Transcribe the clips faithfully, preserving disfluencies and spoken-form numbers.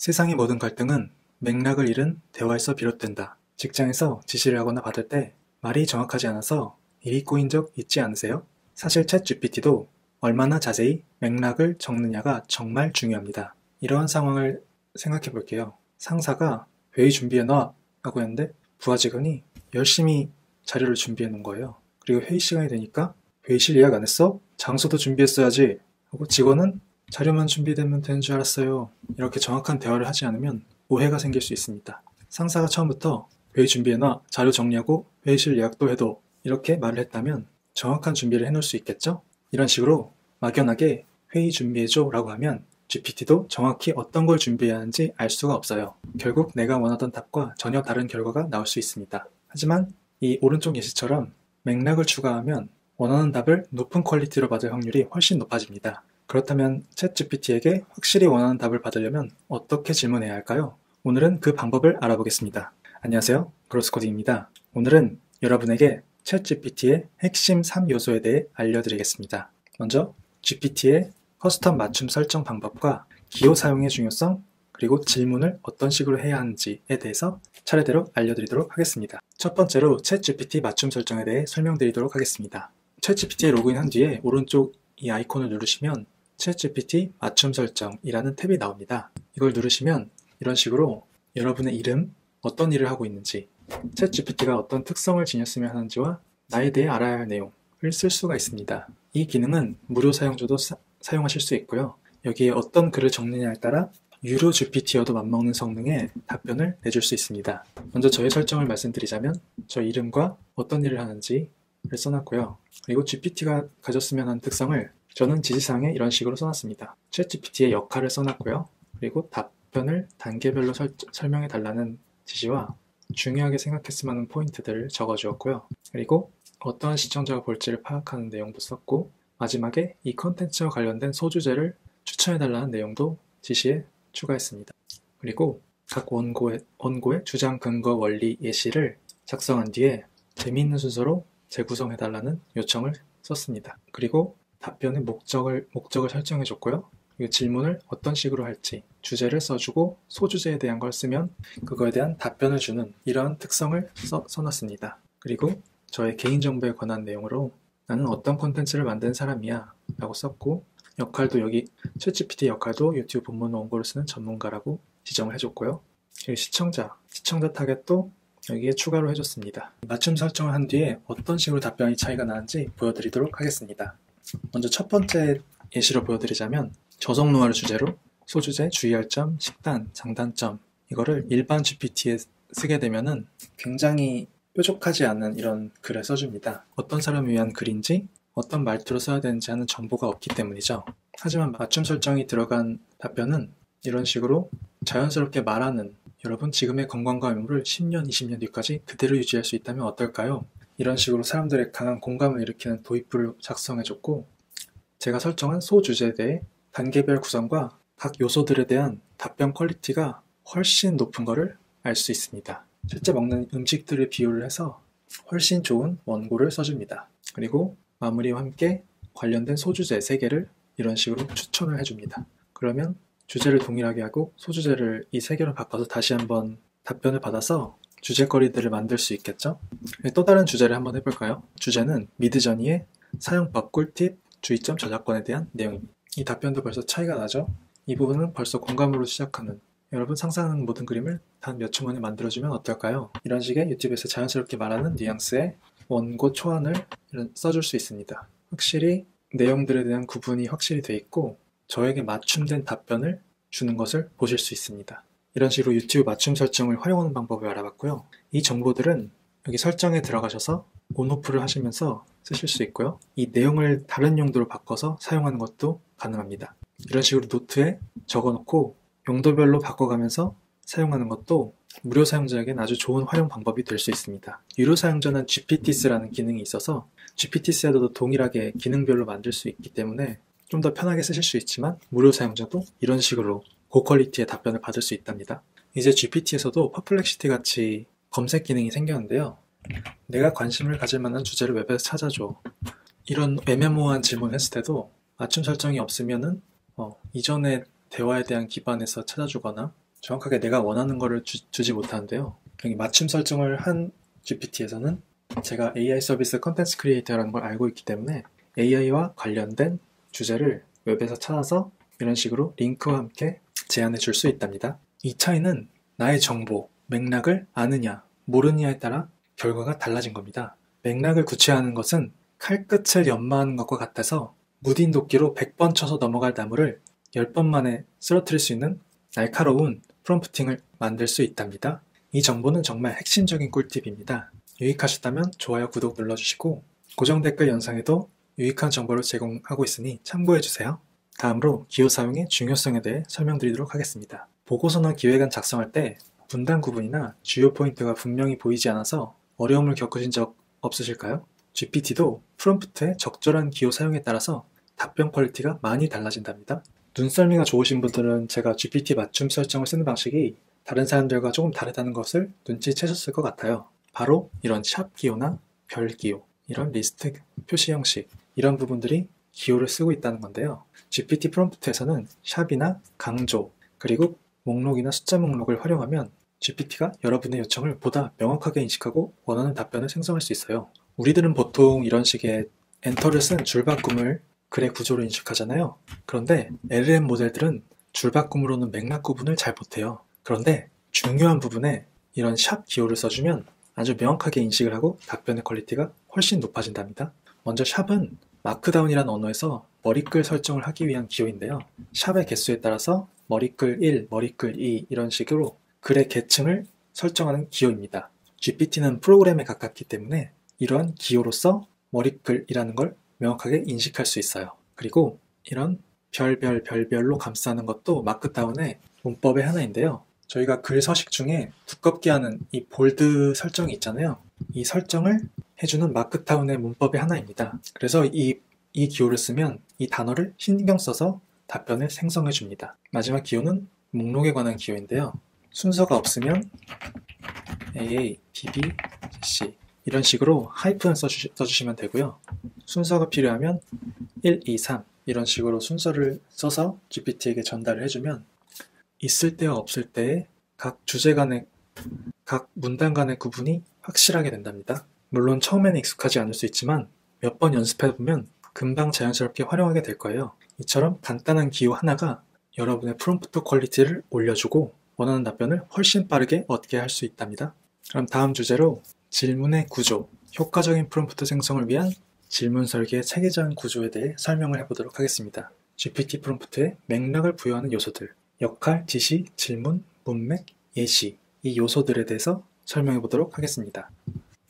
세상의 모든 갈등은 맥락을 잃은 대화에서 비롯된다. 직장에서 지시를 하거나 받을 때 말이 정확하지 않아서 일이 꼬인 적 있지 않으세요? 사실 챗지피티도 얼마나 자세히 맥락을 적느냐가 정말 중요합니다. 이러한 상황을 생각해 볼게요. 상사가 회의 준비해놔 라고 했는데 부하 직원이 열심히 자료를 준비해 놓은 거예요. 그리고 회의 시간이 되니까 회의실 예약 안 했어? 장소도 준비했어야지 하고 직원은 자료만 준비되면 되는 줄 알았어요. 이렇게 정확한 대화를 하지 않으면 오해가 생길 수 있습니다. 상사가 처음부터 회의 준비해놔, 자료 정리하고 회의실 예약도 해도 이렇게 말을 했다면 정확한 준비를 해놓을 수 있겠죠? 이런 식으로 막연하게 회의 준비해줘 라고 하면 지피티도 정확히 어떤 걸 준비해야 하는지 알 수가 없어요. 결국 내가 원하던 답과 전혀 다른 결과가 나올 수 있습니다. 하지만 이 오른쪽 예시처럼 맥락을 추가하면 원하는 답을 높은 퀄리티로 받을 확률이 훨씬 높아집니다. 그렇다면 챗지피티에게 확실히 원하는 답을 받으려면 어떻게 질문해야 할까요? 오늘은 그 방법을 알아보겠습니다. 안녕하세요, 그로스코딩입니다. 오늘은 여러분에게 챗지피티의 핵심 삼 요소에 대해 알려드리겠습니다. 먼저 지피티의 커스텀 맞춤 설정 방법과 기호 사용의 중요성, 그리고 질문을 어떤 식으로 해야 하는지에 대해서 차례대로 알려드리도록 하겠습니다. 첫 번째로 챗지피티 맞춤 설정에 대해 설명드리도록 하겠습니다. 챗지피티에 로그인한 뒤에 오른쪽 이 아이콘을 누르시면 챗지피티 맞춤 설정이라는 탭이 나옵니다. 이걸 누르시면 이런 식으로 여러분의 이름, 어떤 일을 하고 있는지, 챗지피티가 어떤 특성을 지녔으면 하는지와 나에 대해 알아야 할 내용을 쓸 수가 있습니다. 이 기능은 무료 사용자도 사, 사용하실 수 있고요. 여기에 어떤 글을 적느냐에 따라 유료 지피티여도 맞먹는 성능의 답변을 내줄 수 있습니다. 먼저 저의 설정을 말씀드리자면 저 이름과 어떤 일을 하는지를 써놨고요. 그리고 지피티가 가졌으면 하는 특성을 저는 지시사항에 이런 식으로 써놨습니다. 챗지피티의 역할을 써놨고요. 그리고 답변을 단계별로 설, 설명해 달라는 지시와 중요하게 생각했으면 하는 포인트들을 적어주었고요. 그리고 어떠한 시청자가 볼지를 파악하는 내용도 썼고, 마지막에 이 컨텐츠와 관련된 소주제를 추천해달라는 내용도 지시에 추가했습니다. 그리고 각 원고의, 원고의 주장, 근거, 원리, 예시를 작성한 뒤에 재미있는 순서로 재구성해달라는 요청을 썼습니다. 그리고 답변의 목적을, 목적을 설정해줬고요. 그리고 질문을 어떤 식으로 할지 주제를 써주고 소주제에 대한 걸 쓰면 그거에 대한 답변을 주는 이런 특성을 써, 써놨습니다. 그리고 저의 개인정보에 관한 내용으로 나는 어떤 콘텐츠를 만든 사람이야 라고 썼고, 역할도 여기 챗지피티 역할도 유튜브 본문 원고를 쓰는 전문가라고 지정을 해줬고요. 그리고 시청자, 시청자 타겟도 여기에 추가로 해줬습니다. 맞춤 설정을 한 뒤에 어떤 식으로 답변이 차이가 나는지 보여드리도록 하겠습니다. 먼저 첫 번째 예시로 보여드리자면 저속 노화를 주제로 소주제, 주의할 점, 식단, 장단점 이거를 일반 지피티에 쓰게 되면은 굉장히 뾰족하지 않은 이런 글을 써줍니다. 어떤 사람을 위한 글인지 어떤 말투로 써야 되는지 하는 정보가 없기 때문이죠. 하지만 맞춤 설정이 들어간 답변은 이런 식으로 자연스럽게 말하는, 여러분 지금의 건강과 의무를 십 년, 이십 년 뒤까지 그대로 유지할 수 있다면 어떨까요? 이런 식으로 사람들의 강한 공감을 일으키는 도입부를 작성해줬고, 제가 설정한 소주제에 대해 단계별 구성과 각 요소들에 대한 답변 퀄리티가 훨씬 높은 것을 알 수 있습니다. 실제 먹는 음식들을 비유를 해서 훨씬 좋은 원고를 써줍니다. 그리고 마무리와 함께 관련된 소주제 세 개를 이런 식으로 추천을 해줍니다. 그러면 주제를 동일하게 하고 소주제를 이 세 개로 바꿔서 다시 한번 답변을 받아서 주제거리들을 만들 수 있겠죠? 또 다른 주제를 한번 해볼까요? 주제는 미드저니의 사용법, 꿀팁, 주의점, 저작권에 대한 내용입니다. 이 답변도 벌써 차이가 나죠? 이 부분은 벌써 공감으로 시작하는, 여러분 상상하는 모든 그림을 단 몇 초 만에 만들어주면 어떨까요? 이런 식의 유튜브에서 자연스럽게 말하는 뉘앙스의 원고 초안을 써줄 수 있습니다. 확실히 내용들에 대한 구분이 확실히 돼 있고 저에게 맞춤된 답변을 주는 것을 보실 수 있습니다. 이런 식으로 유튜브 맞춤 설정을 활용하는 방법을 알아봤고요. 이 정보들은 여기 설정에 들어가셔서 온오프를 하시면서 쓰실 수 있고요. 이 내용을 다른 용도로 바꿔서 사용하는 것도 가능합니다. 이런 식으로 노트에 적어놓고 용도별로 바꿔가면서 사용하는 것도 무료 사용자에겐 아주 좋은 활용 방법이 될 수 있습니다. 유료 사용자는 지피티스라는 기능이 있어서 지피티스에도 동일하게 기능별로 만들 수 있기 때문에 좀 더 편하게 쓰실 수 있지만 무료 사용자도 이런 식으로 고퀄리티의 답변을 받을 수 있답니다. 이제 지피티에서도 퍼플렉시티 같이 검색 기능이 생겼는데요. 내가 관심을 가질 만한 주제를 웹에서 찾아줘. 이런 애매모호한 질문을 했을 때도 맞춤 설정이 없으면은 어, 이전에 대화에 대한 기반에서 찾아주거나 정확하게 내가 원하는 거를 주, 주지 못하는데요. 여기 맞춤 설정을 한 지피티에서는 제가 에이아이 서비스 컨텐츠 크리에이터라는 걸 알고 있기 때문에 에이아이와 관련된 주제를 웹에서 찾아서 이런 식으로 링크와 함께 제안해 줄 수 있답니다. 이 차이는 나의 정보, 맥락을 아느냐, 모르느냐에 따라 결과가 달라진 겁니다. 맥락을 구체화하는 것은 칼끝을 연마하는 것과 같아서 무딘 도끼로 백 번 쳐서 넘어갈 나무를 열 번 만에 쓰러뜨릴 수 있는 날카로운 프롬프팅을 만들 수 있답니다. 이 정보는 정말 핵심적인 꿀팁입니다. 유익하셨다면 좋아요, 구독 눌러주시고 고정 댓글 영상에도 유익한 정보를 제공하고 있으니 참고해주세요. 다음으로 기호 사용의 중요성에 대해 설명드리도록 하겠습니다. 보고서나 기획안 작성할 때 분단 구분이나 주요 포인트가 분명히 보이지 않아서 어려움을 겪으신 적 없으실까요? 지피티도 프롬프트의 적절한 기호 사용에 따라서 답변 퀄리티가 많이 달라진답니다. 눈썰미가 좋으신 분들은 제가 지피티 맞춤 설정을 쓰는 방식이 다른 사람들과 조금 다르다는 것을 눈치채셨을 것 같아요. 바로 이런 샵 기호나 별 기호, 이런 리스트 표시 형식, 이런 부분들이 기호를 쓰고 있다는 건데요. 지피티 프롬프트에서는 샵이나 강조, 그리고 목록이나 숫자 목록을 활용하면 지피티가 여러분의 요청을 보다 명확하게 인식하고 원하는 답변을 생성할 수 있어요. 우리들은 보통 이런 식의 엔터를 쓴 줄바꿈을 글의 구조로 인식하잖아요. 그런데 엘엘엠 모델들은 줄바꿈으로는 맥락 구분을 잘 못해요. 그런데 중요한 부분에 이런 샵 기호를 써주면 아주 명확하게 인식을 하고 답변의 퀄리티가 훨씬 높아진답니다. 먼저 샵은 마크다운이라는 언어에서 머리글 설정을 하기 위한 기호인데요. 샵의 개수에 따라서 머리글 일, 머리글 이 이런 식으로 글의 계층을 설정하는 기호입니다. 지피티는 프로그램에 가깝기 때문에 이러한 기호로서 머리글이라는 걸 명확하게 인식할 수 있어요. 그리고 이런 별별 별별로 감싸는 것도 마크다운의 문법의 하나인데요. 저희가 글 서식 중에 두껍게 하는 이 볼드 설정이 있잖아요. 이 설정을 해주는 마크다운의 문법의 하나입니다. 그래서 이, 이 기호를 쓰면 이 단어를 신경 써서 답변을 생성해 줍니다. 마지막 기호는 목록에 관한 기호인데요. 순서가 없으면 에이에이, 비비, 씨씨 이런 식으로 하이픈 써주시, 써주시면 되고요. 순서가 필요하면 일, 이, 삼 이런 식으로 순서를 써서 지피티에게 전달을 해주면 있을 때와 없을 때의 각 주제 간의 각 문단 간의 구분이 확실하게 된답니다. 물론 처음에는 익숙하지 않을 수 있지만 몇 번 연습해보면 금방 자연스럽게 활용하게 될 거예요. 이처럼 간단한 기호 하나가 여러분의 프롬프트 퀄리티를 올려주고 원하는 답변을 훨씬 빠르게 얻게 할 수 있답니다. 그럼 다음 주제로 질문의 구조, 효과적인 프롬프트 생성을 위한 질문 설계의 체계적인 구조에 대해 설명을 해보도록 하겠습니다. 지피티 프롬프트에 맥락을 부여하는 요소들, 역할, 지시, 질문, 문맥, 예시 이 요소들에 대해서 설명해 보도록 하겠습니다.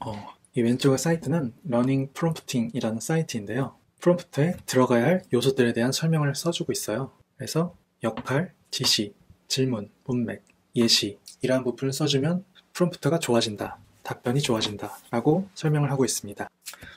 어, 이 왼쪽의 사이트는 러닝 프롬프팅이라는 사이트인데요. 프롬프트에 들어가야 할 요소들에 대한 설명을 써주고 있어요. 그래서 역할, 지시, 질문, 문맥, 예시 이러한 부분을 써주면 프롬프트가 좋아진다, 답변이 좋아진다 라고 설명을 하고 있습니다.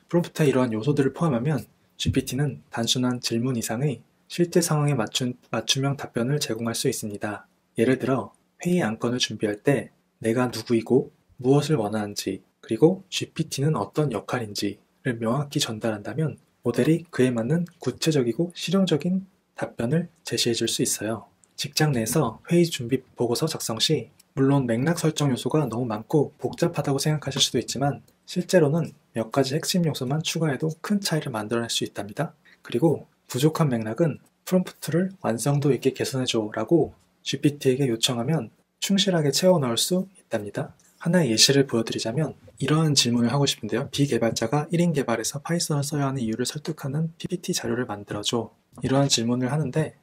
프롬프트에 이러한 요소들을 포함하면 지피티는 단순한 질문 이상의 실제 상황에 맞춘, 맞춤형 답변을 제공할 수 있습니다. 예를 들어 회의 안건을 준비할 때 내가 누구이고 무엇을 원하는지 그리고 지피티는 어떤 역할인지를 명확히 전달한다면 모델이 그에 맞는 구체적이고 실용적인 답변을 제시해 줄 수 있어요. 직장 내에서 회의 준비 보고서 작성 시 물론 맥락 설정 요소가 너무 많고 복잡하다고 생각하실 수도 있지만 실제로는 몇 가지 핵심 요소만 추가해도 큰 차이를 만들어낼 수 있답니다. 그리고 부족한 맥락은 프롬프트를 완성도 있게 개선해줘 라고 지피티에게 요청하면 충실하게 채워 넣을 수 있답니다. 하나의 예시를 보여드리자면 이러한 질문을 하고 싶은데요. 비개발자가 일 인 개발에서 파이썬을 써야 하는 이유를 설득하는 피피티 자료를 만들어줘. 이러한 질문을 하는데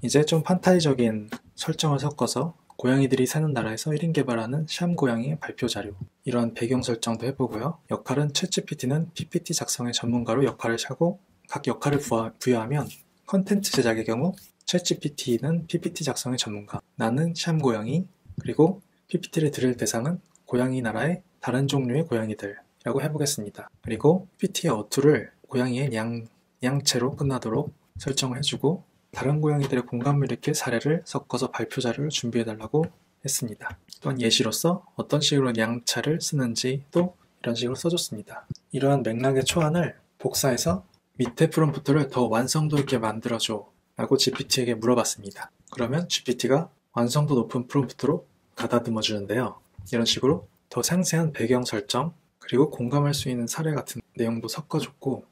이제 좀 판타지적인 설정을 섞어서 고양이들이 사는 나라에서 일 인 개발하는 샴 고양이의 발표 자료 이러한 배경 설정도 해보고요. 역할은 챗지피티는 피피티 작성의 전문가로 역할을 하고 각 역할을 부여하면 컨텐츠 제작의 경우 챗지피티는 피피티 작성의 전문가, 나는 샴고양이, 그리고 피피티를 들을 대상은 고양이 나라의 다른 종류의 고양이들 라고 해보겠습니다. 그리고 피피티의 어투를 고양이의 양, 양체로 끝나도록 설정을 해주고 다른 고양이들의 공감을 일으킬 사례를 섞어서 발표 자료를 준비해달라고 했습니다. 또한 예시로서 어떤 식으로 양차를 쓰는지 또 이런 식으로 써줬습니다. 이러한 맥락의 초안을 복사해서 밑에 프롬프트를 더 완성도 있게 만들어줘 라고 지피티에게 물어봤습니다. 그러면 지피티가 완성도 높은 프롬프트로 가다듬어 주는데요. 이런 식으로 더 상세한 배경 설정, 그리고 공감할 수 있는 사례 같은 내용도 섞어줬고,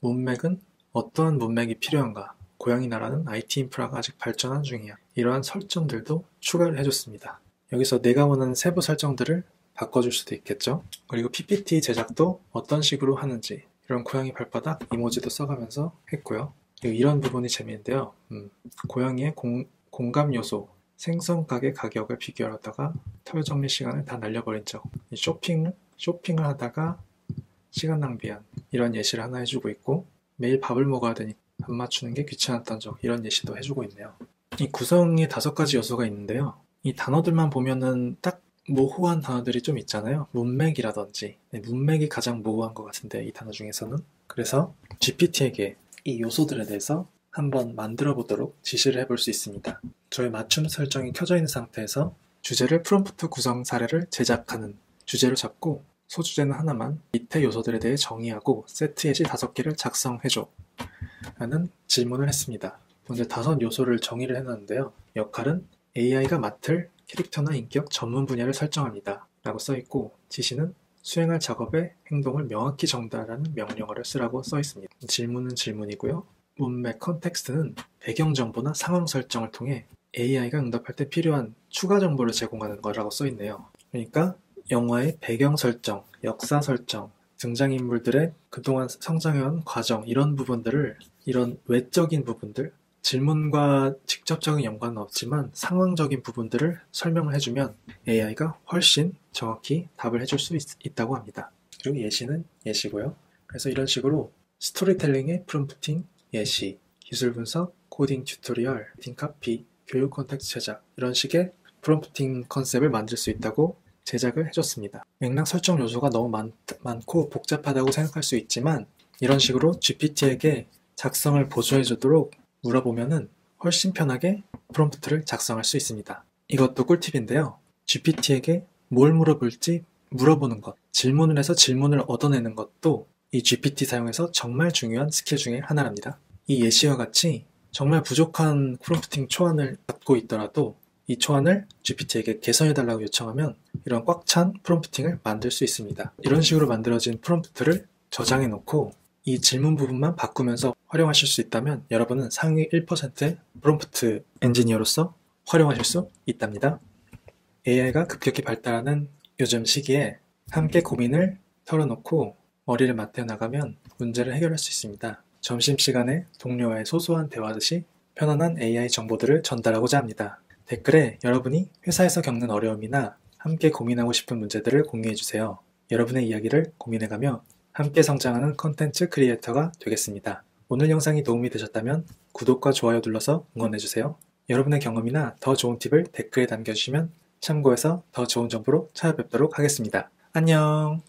문맥은 어떠한 문맥이 필요한가, 고양이 나라는 아이티 인프라가 아직 발전한 중이야, 이러한 설정들도 추가를 해줬습니다. 여기서 내가 원하는 세부 설정들을 바꿔줄 수도 있겠죠. 그리고 피피티 제작도 어떤 식으로 하는지, 이런 고양이 발바닥 이모지도 써가면서 했고요. 이런 부분이 재미있는데요. 음, 고양이의 공, 공감 요소, 생선가게 가격을 비교하다가 털 정리 시간을 다 날려버린 적, 쇼핑, 쇼핑을 하다가 시간 낭비한, 이런 예시를 하나 해주고 있고, 매일 밥을 먹어야 되니 밥 맞추는 게 귀찮았던 적, 이런 예시도 해주고 있네요. 이 구성에 다섯 가지 요소가 있는데요. 이 단어들만 보면은 딱 모호한 단어들이 좀 있잖아요. 문맥이라든지, 네, 문맥이 가장 모호한 것 같은데, 이 단어 중에서는. 그래서 지피티에게 이 요소들에 대해서 한번 만들어 보도록 지시를 해볼 수 있습니다. 저의 맞춤 설정이 켜져 있는 상태에서 주제를 프롬프트 구성 사례를 제작하는 주제로 잡고, 소주제는 하나만, 밑에 요소들에 대해 정의하고 세트 예시 다섯 개를 작성해줘 라는 질문을 했습니다. 먼저 다섯 요소를 정의를 해놨는데요. 역할은 에이아이가 맡을 캐릭터나 인격, 전문 분야를 설정합니다 라고 써있고, 지시는 수행할 작업의 행동을 명확히 정의하라는 명령어를 쓰라고 써있습니다. 질문은 질문이고요. 문맥 컨텍스트는 배경 정보나 상황 설정을 통해 에이아이가 응답할 때 필요한 추가 정보를 제공하는 거라고 써있네요. 그러니까 영화의 배경 설정, 역사 설정, 등장인물들의 그동안 성장해온 과정, 이런 부분들을, 이런 외적인 부분들, 질문과 직접적인 연관은 없지만 상황적인 부분들을 설명을 해주면 에이아이가 훨씬 정확히 답을 해줄 수 있, 있다고 합니다. 그리고 예시는 예시고요. 그래서 이런 식으로 스토리텔링의 프롬프팅, 예시, 기술 분석, 코딩 튜토리얼, 코딩 카피, 교육 콘텐츠 제작, 이런 식의 프롬프팅 컨셉을 만들 수 있다고 제작을 해줬습니다. 맥락 설정 요소가 너무 많, 많고 복잡하다고 생각할 수 있지만, 이런 식으로 지피티에게 작성을 보조해 주도록 물어보면은 훨씬 편하게 프롬프트를 작성할 수 있습니다. 이것도 꿀팁인데요. 지피티에게 뭘 물어볼지 물어보는 것, 질문을 해서 질문을 얻어내는 것도 이 지피티 사용해서 정말 중요한 스킬 중에 하나랍니다. 이 예시와 같이 정말 부족한 프롬프팅 초안을 갖고 있더라도 이 초안을 지피티에게 개선해달라고 요청하면 이런 꽉 찬 프롬프팅을 만들 수 있습니다. 이런 식으로 만들어진 프롬프트를 저장해놓고 이 질문 부분만 바꾸면서 활용하실 수 있다면 여러분은 상위 일 퍼센트의 프롬프트 엔지니어로서 활용하실 수 있답니다. 에이아이가 급격히 발달하는 요즘 시기에 함께 고민을 털어놓고 머리를 맞대어 나가면 문제를 해결할 수 있습니다. 점심시간에 동료와의 소소한 대화듯이 편안한 에이아이 정보들을 전달하고자 합니다. 댓글에 여러분이 회사에서 겪는 어려움이나 함께 고민하고 싶은 문제들을 공유해주세요. 여러분의 이야기를 고민해가며 함께 성장하는 컨텐츠 크리에이터가 되겠습니다. 오늘 영상이 도움이 되셨다면 구독과 좋아요 눌러서 응원해주세요. 여러분의 경험이나 더 좋은 팁을 댓글에 남겨주시면 참고해서 더 좋은 정보로 찾아뵙도록 하겠습니다. 안녕!